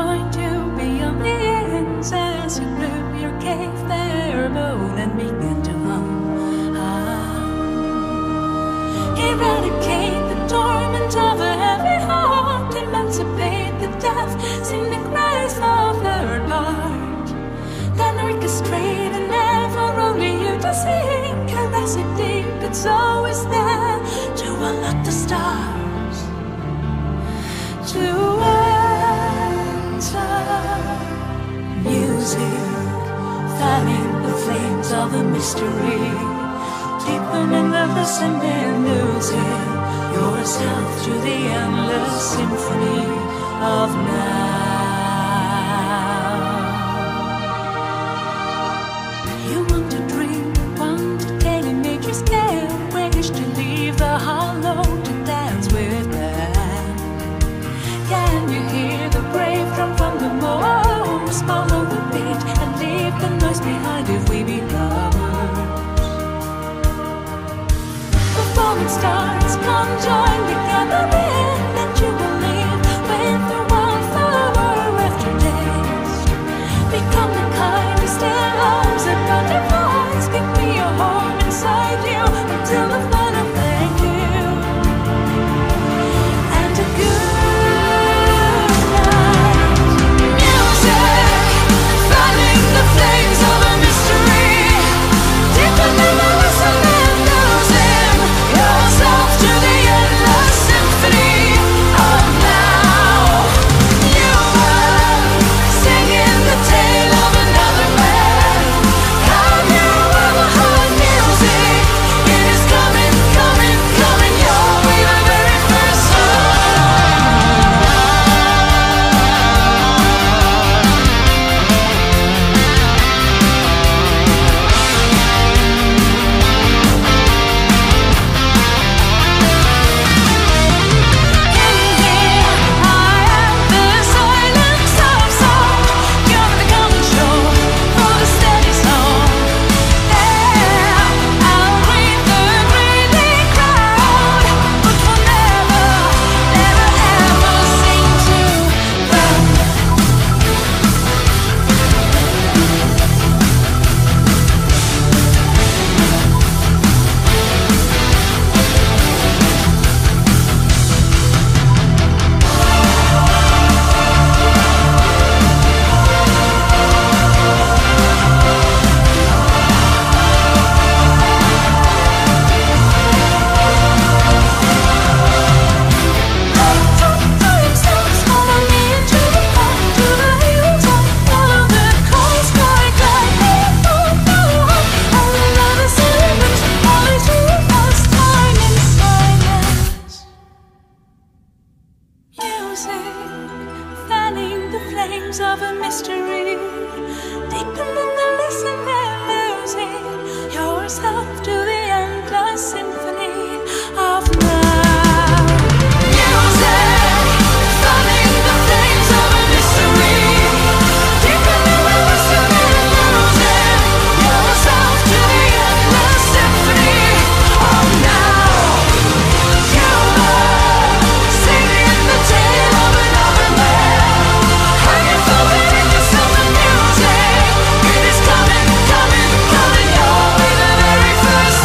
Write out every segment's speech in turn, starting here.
joined you beyond the ends as you blew your cave pheromone and began to hum. Eradicate the torment of a heavy heart, emancipate the death, sing the cries of her heart. Then orchestrate and never only you to sing, caress it deep, it's always there, to unlock the stars, to music, fanning the flames of a mystery, deepening the listening, losing yourself to the endless symphony of now. You want to dream, want to take in nature's care, wish to leave the hollow to dance with them. Can you hear the brave drum from the moors? Follow the beat and leave the noise behind if we be lovers. The falling stars come join the gathering that you will leave with the one flower after taste. Become the kindest in arms that God defines. Give me a home inside you until the final thank you. And a good flames of a mystery, deeper than the whistle and losing yourself to the endless symphony of now. You were singing the tale of another man. Can you ever heard music? It is coming, coming, coming your way, the very first song. First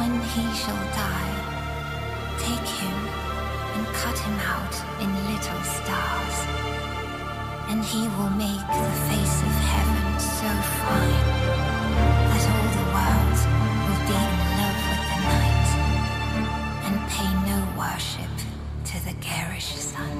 when he shall die, take him and cut him out in little stars, and he will make the face of heaven so fine that all the world will be in love with the night and pay no worship to the garish sun.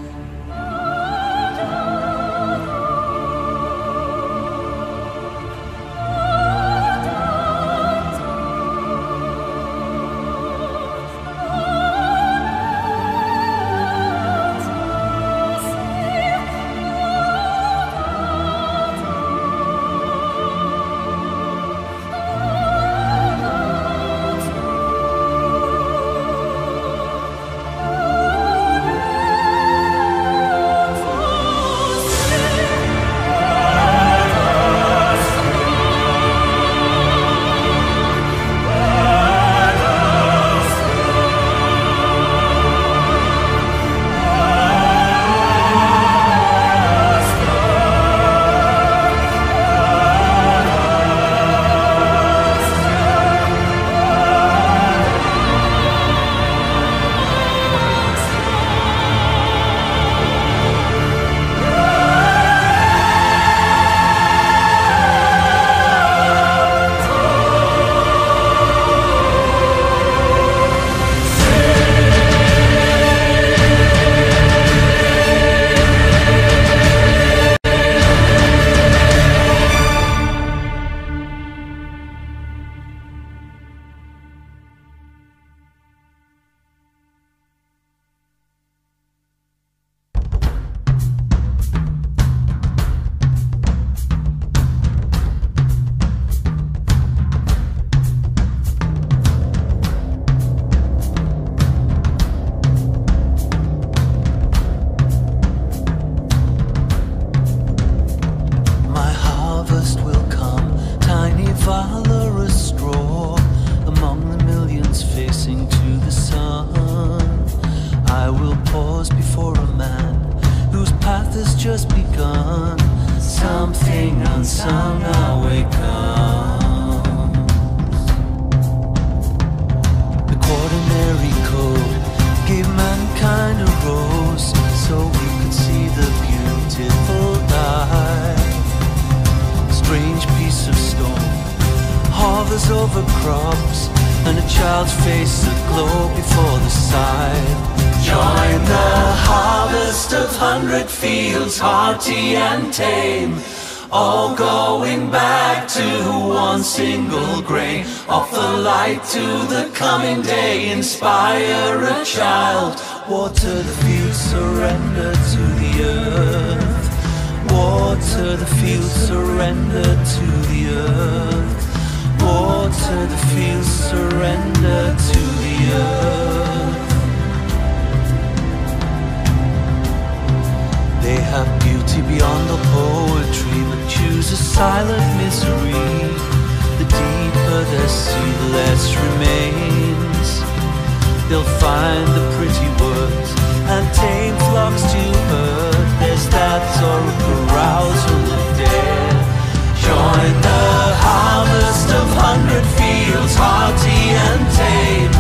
Inspire a child, water the field, surrender to the earth. Water the field, surrender to the earth. Water the field, surrender to the earth. They have beauty beyond the poetry, but choose a silent misery. The deeper the sea, the less remains. They'll find the pretty words and tame flocks to earth. There's that sort of carousal of death. Join the harvest of 100 fields, hearty and tame,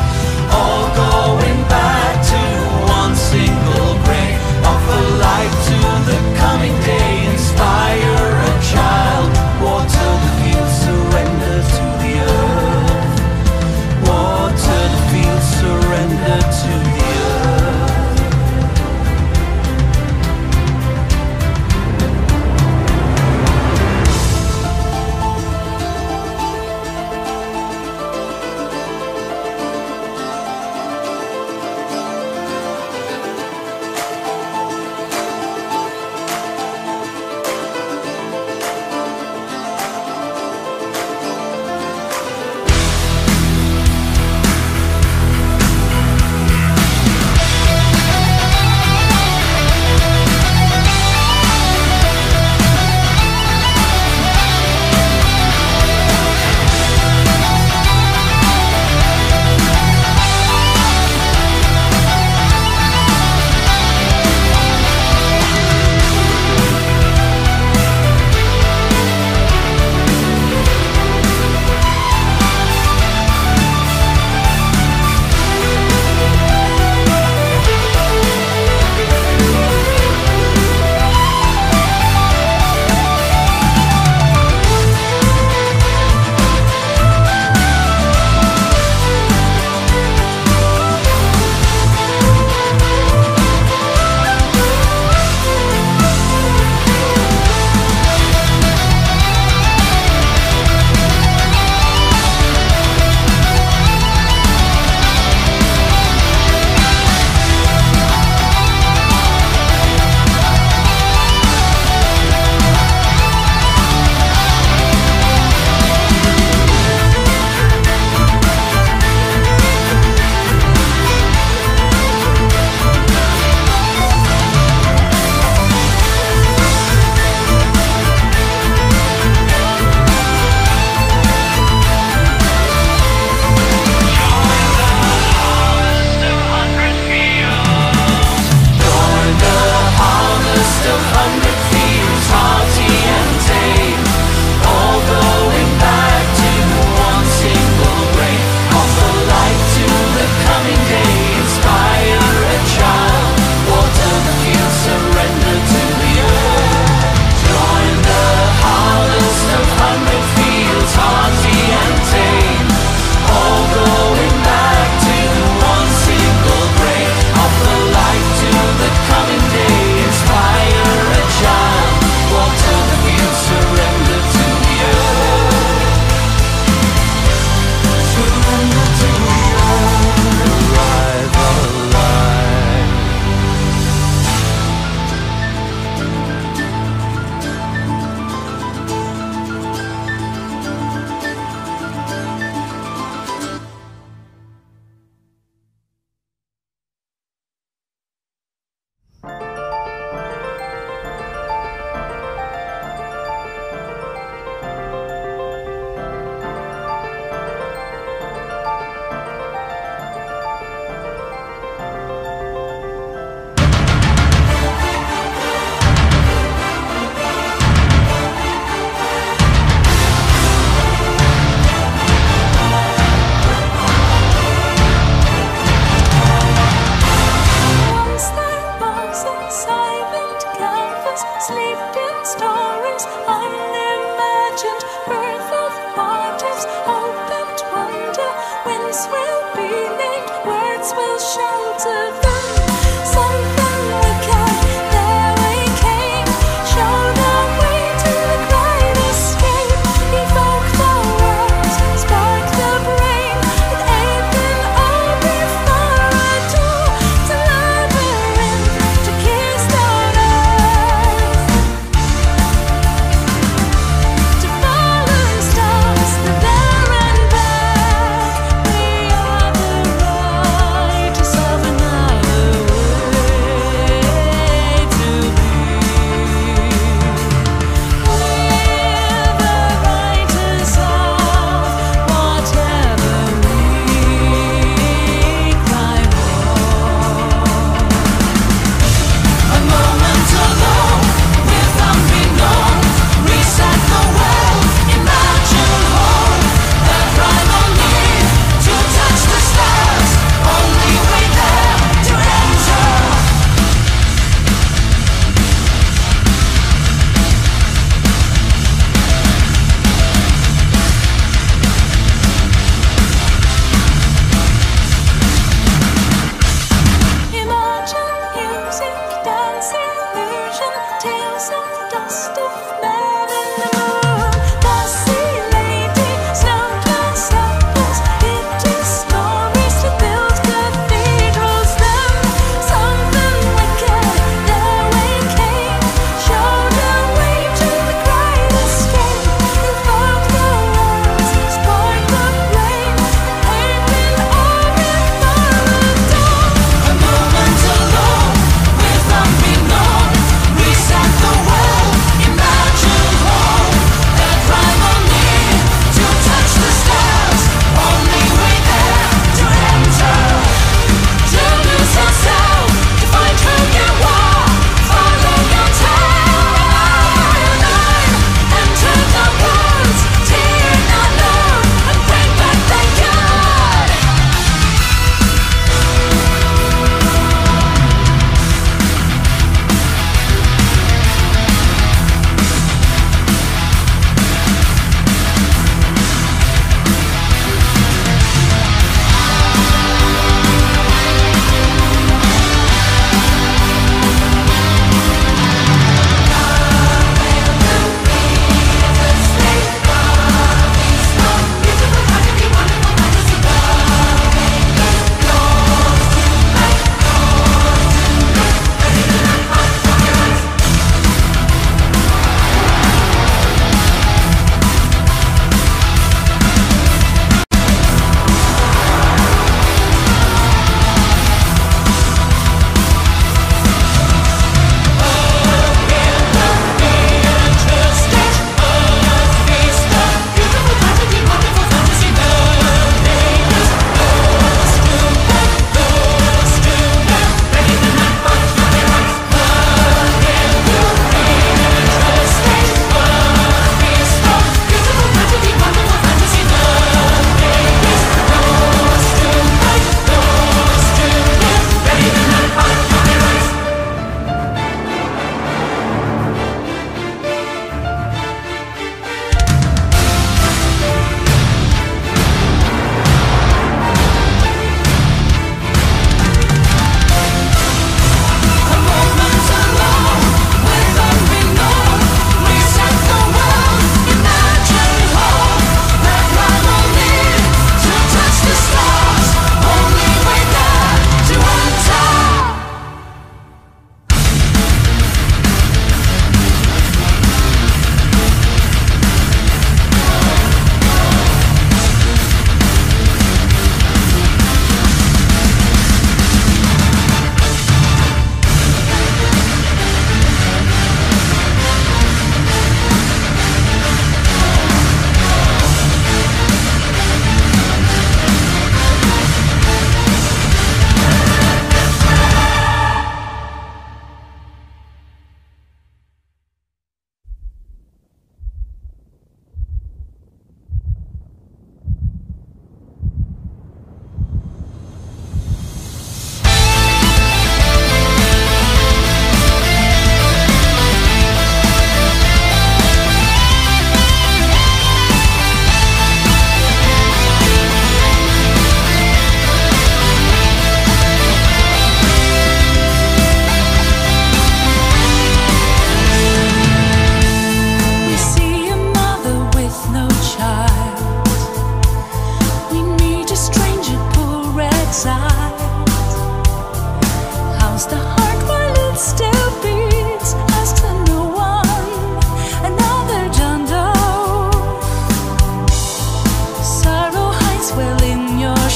all going back to one single grain of the light to the coming day. Inspire a child, water the field, surrender to the earth. Water the field, surrender to the earth.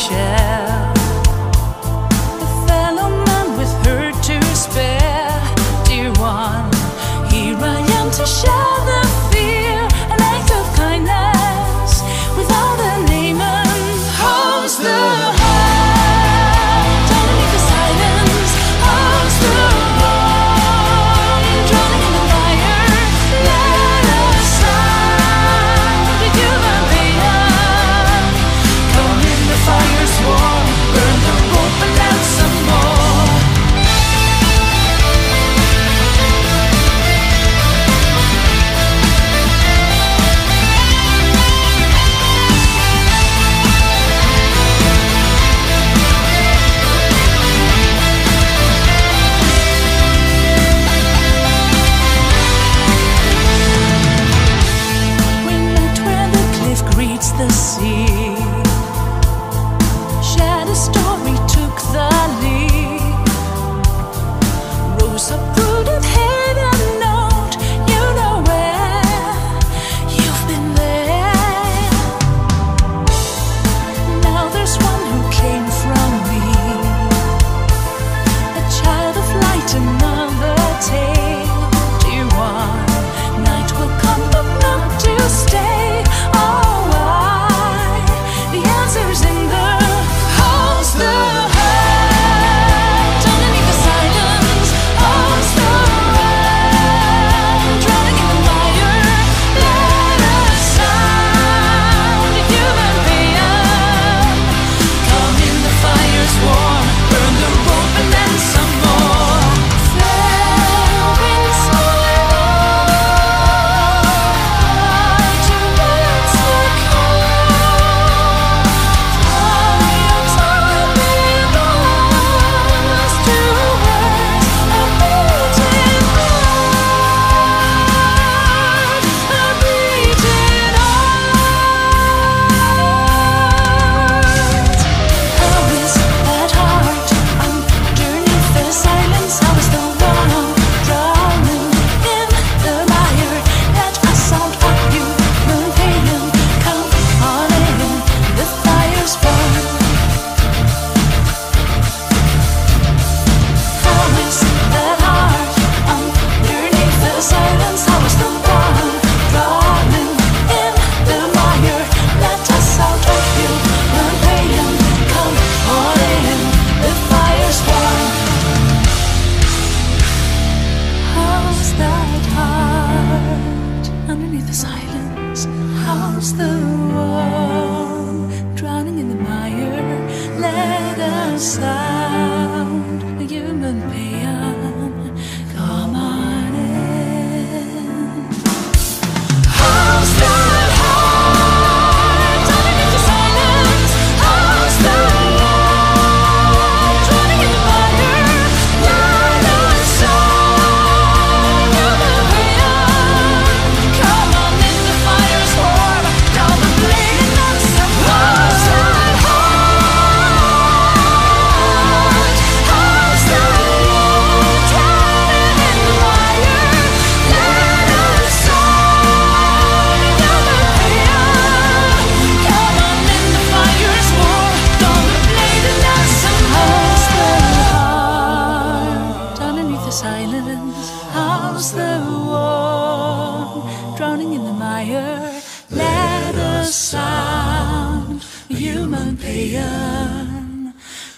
share. The fellow man with her to spare. Dear one, here I am to share the fear and act of kindness without a name and holds the hand. Drowning in the silence, holds the wrong. Drowning in the fire, let us stand with human pain. Come in the fire's warm, burn the rope and dance some more. The sea shared a story, took the lead, rose uprooted, hid a note. You know where you've been there. Now there's one who came from me, a child of light, another tale. Dear one, night will come, but not to stay.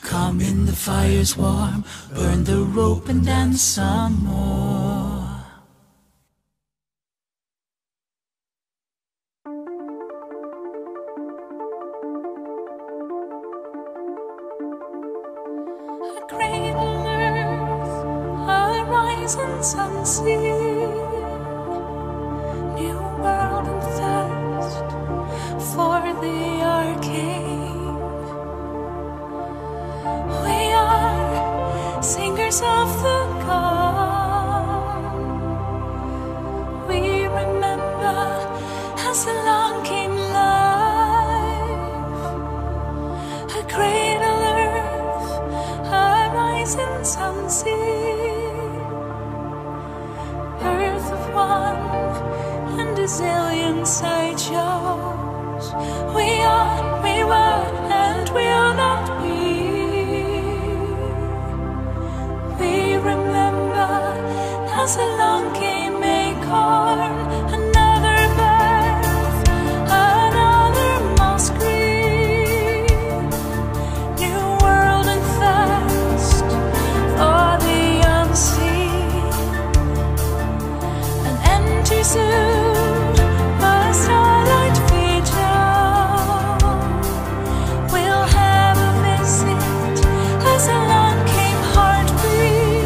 Come in, the fire's warm, burn the rope and dance some more. A cradle earth, a rising sun sea, new world and thirst for the arcane. We are singers of the gone. We remember as along came life. A cradle earth, a rising sun sea, earth of one and a zillion sideshows. We are, we were, and we'll not. 'cause along came Acorn, another birth, another moss green, new world and thirst for the unseen. An empty suit, a starlight vision. We'll have a visit as along came Heartbeat.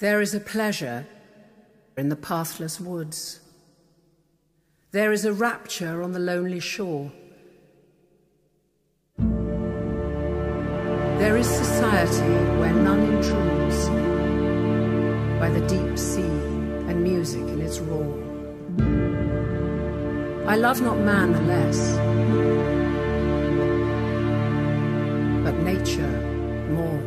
There is a pleasure in the pathless woods. There is a rapture on the lonely shore. There is society where none intrudes, by the deep sea and music in its roar. I love not man the less, but nature more.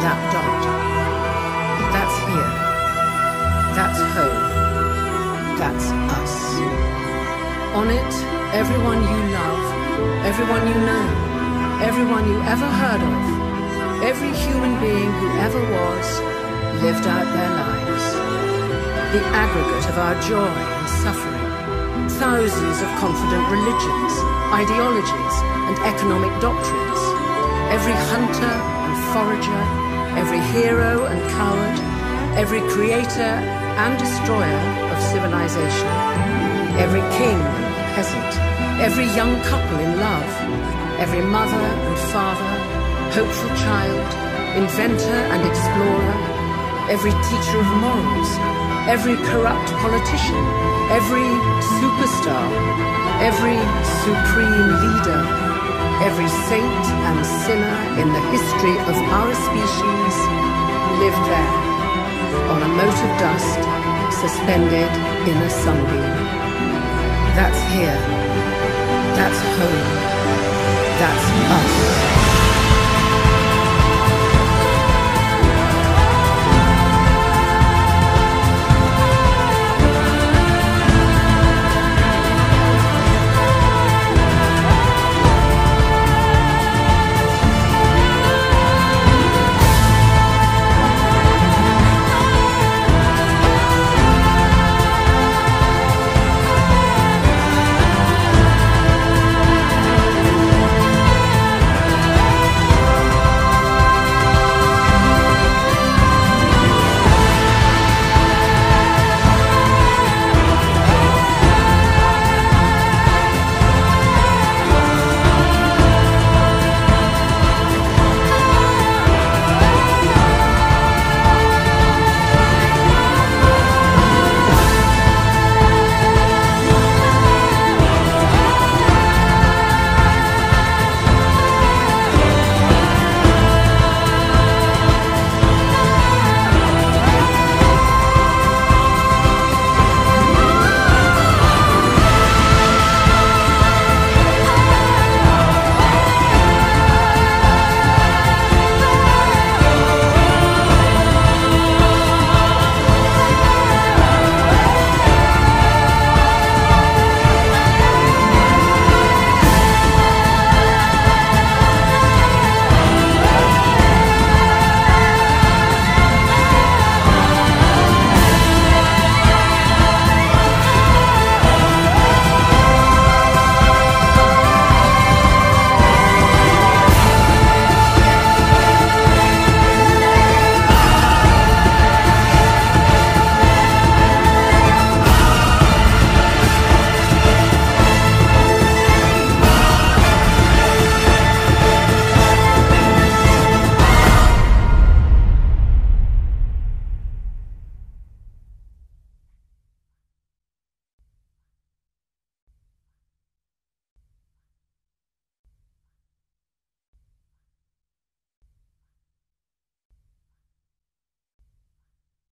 that dot, that's here, that's home, that's us. On it, everyone you love, everyone you know, everyone you ever heard of, every human being who ever was, lived out their lives. The aggregate of our joy and suffering, thousands of confident religions, ideologies, and economic doctrines, every hunter and forager, every hero and coward, every creator and destroyer of civilization, every king and peasant, every young couple in love, every mother and father, hopeful child, inventor and explorer, every teacher of morals, every corrupt politician, every superstar, every supreme leader, every saint and sinner in the history of our species lived there, on a mote of dust, suspended in a sunbeam. That's here. That's home. That's us.